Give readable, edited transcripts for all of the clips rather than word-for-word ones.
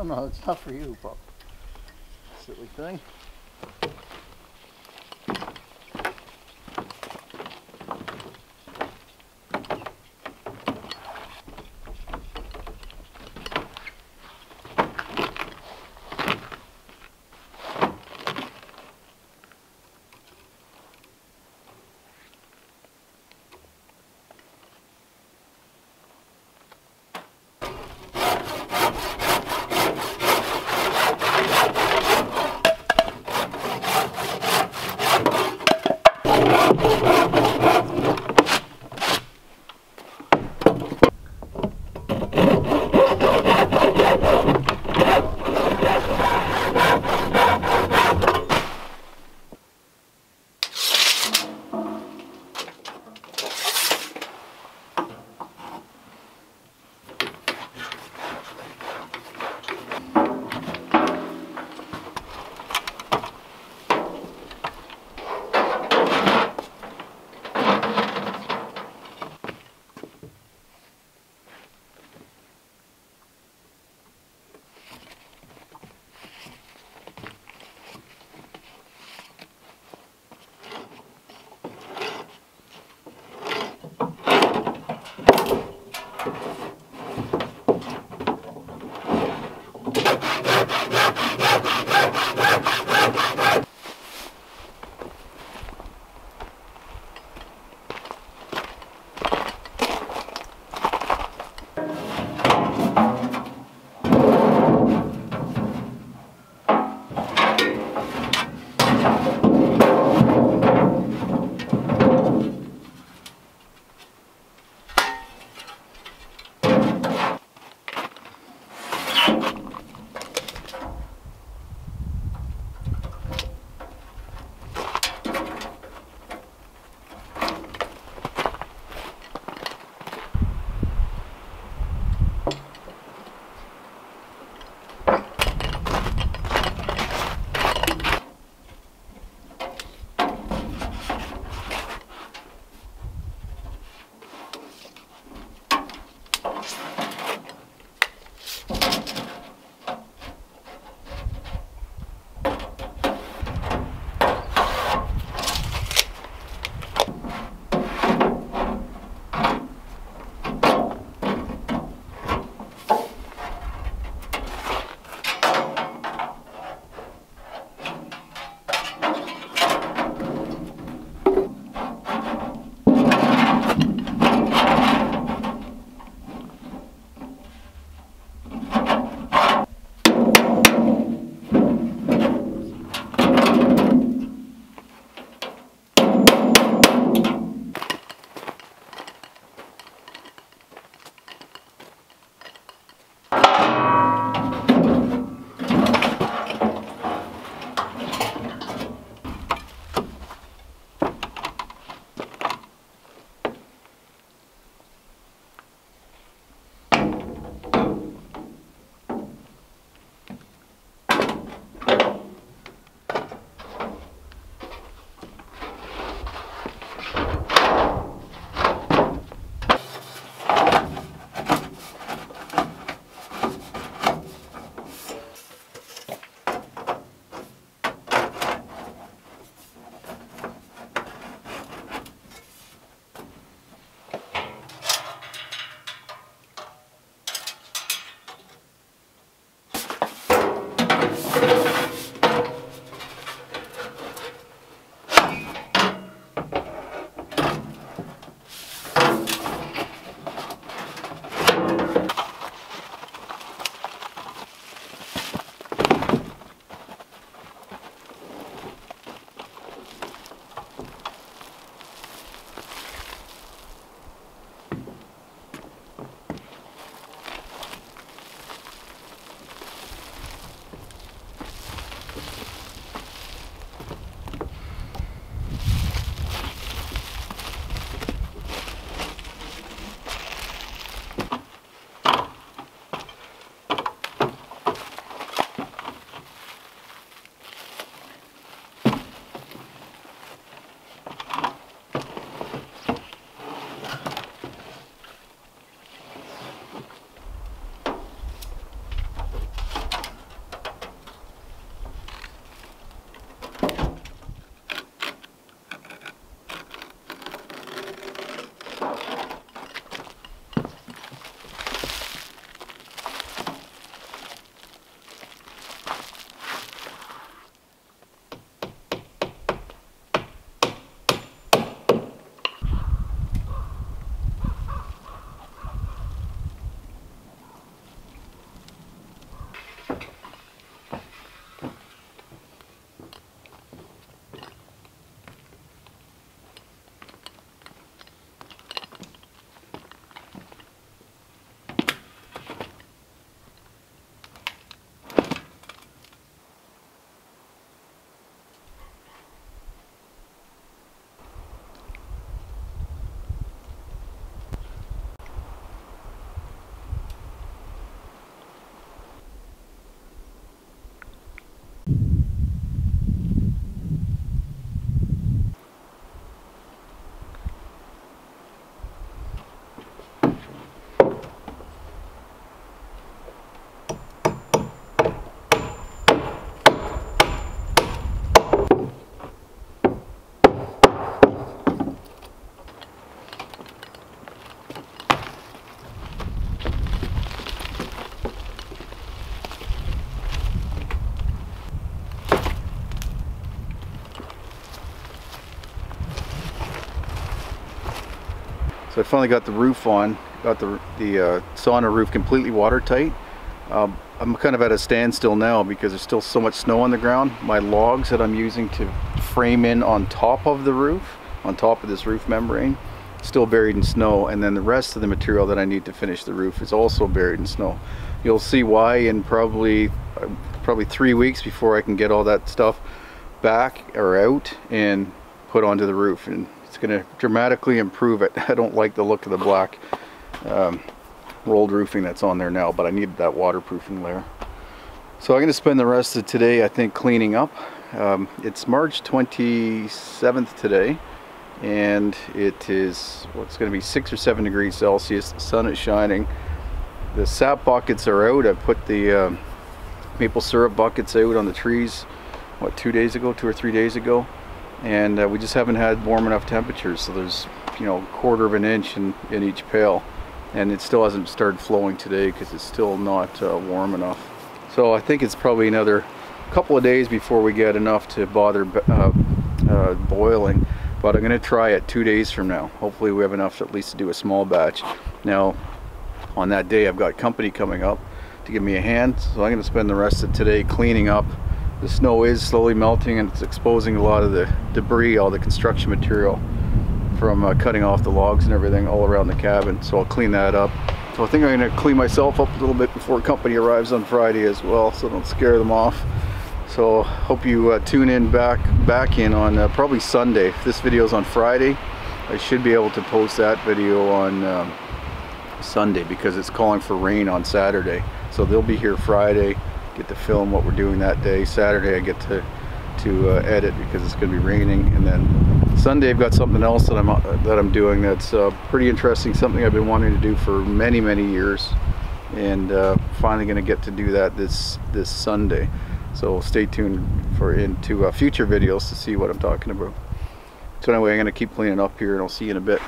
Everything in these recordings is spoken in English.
No, it's not for you, Pop. Silly thing. So I finally got the roof on, got the sauna roof completely watertight. I'm kind of at a standstill now because there's still so much snow on the ground. My logs that I'm using to frame in on top of the roof, on top of this roof membrane, still buried in snow, and then the rest of the material that I need to finish the roof is also buried in snow. You'll see why in probably 3 weeks before I can get all that stuff back or out and put onto the roof, and it's going to dramatically improve it. I don't like the look of the black rolled roofing that's on there now, but I needed that waterproofing layer. So I'm going to spend the rest of today, I think, cleaning up. It's March 27th today, and it is what's going to be 6 or 7 degrees Celsius. The sun is shining. The sap buckets are out. I put the maple syrup buckets out on the trees, what, 2 or 3 days ago, and we just haven't had warm enough temperatures. So there's, you know, 1/4 of an inch in each pail, and it still hasn't started flowing today because it's still not warm enough. So I think it's probably another couple of days before we get enough to bother boiling, but I'm going to try it 2 days from now. Hopefully we have enough to at least do a small batch. Now on that day I've got company coming up to give me a hand, so I'm going to spend the rest of today cleaning up. The snow is slowly melting and it's exposing a lot of the debris, all the construction material from cutting off the logs and everything all around the cabin, so I'll clean that up. So I think I'm going to clean myself up a little bit before company arrives on Friday as well, so don't scare them off. So hope you tune in back in on probably Sunday. If this video is on Friday, I should be able to post that video on Sunday because it's calling for rain on Saturday. So they'll be here Friday, get to film what we're doing that day. Saturday I get to edit because it's going to be raining, and then Sunday I've got something else that I'm doing that's pretty interesting, something I've been wanting to do for many years, and finally going to get to do that this Sunday. So stay tuned for into future videos to see what I'm talking about. So anyway, I'm going to keep cleaning up here and I'll see you in a bit.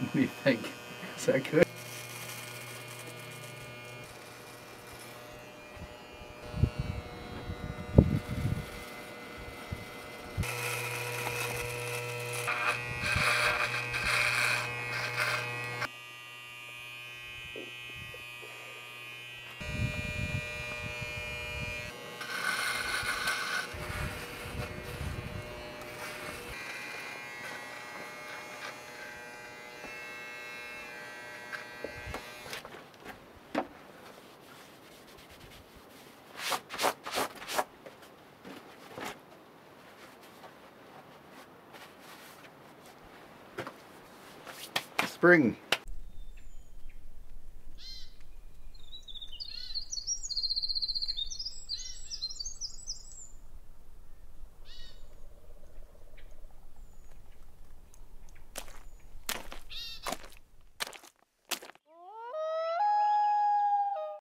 What do you think? Is that good? spring.